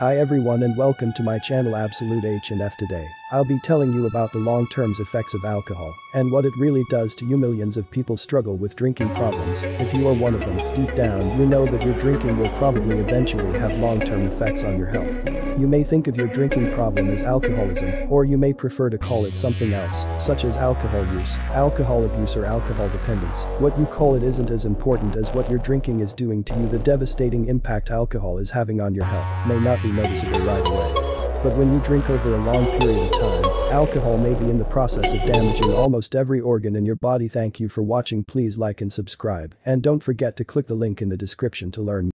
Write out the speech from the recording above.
Hi everyone and welcome to my channel Absolute H&F. Today, I'll be telling you about the long-term effects of alcohol and what it really does to you. Millions of people struggle with drinking problems. If you are one of them, deep down you know that your drinking will probably eventually have long-term effects on your health. You may think of your drinking problem as alcoholism, or you may prefer to call it something else, such as alcohol use, alcohol abuse or alcohol dependence. What you call it isn't as important as what your drinking is doing to you. The devastating impact alcohol is having on your health may not be noticeable right away. But when you drink over a long period of time, alcohol may be in the process of damaging almost every organ in your body. Thank you for watching. Please like and subscribe, and don't forget to click the link in the description to learn more.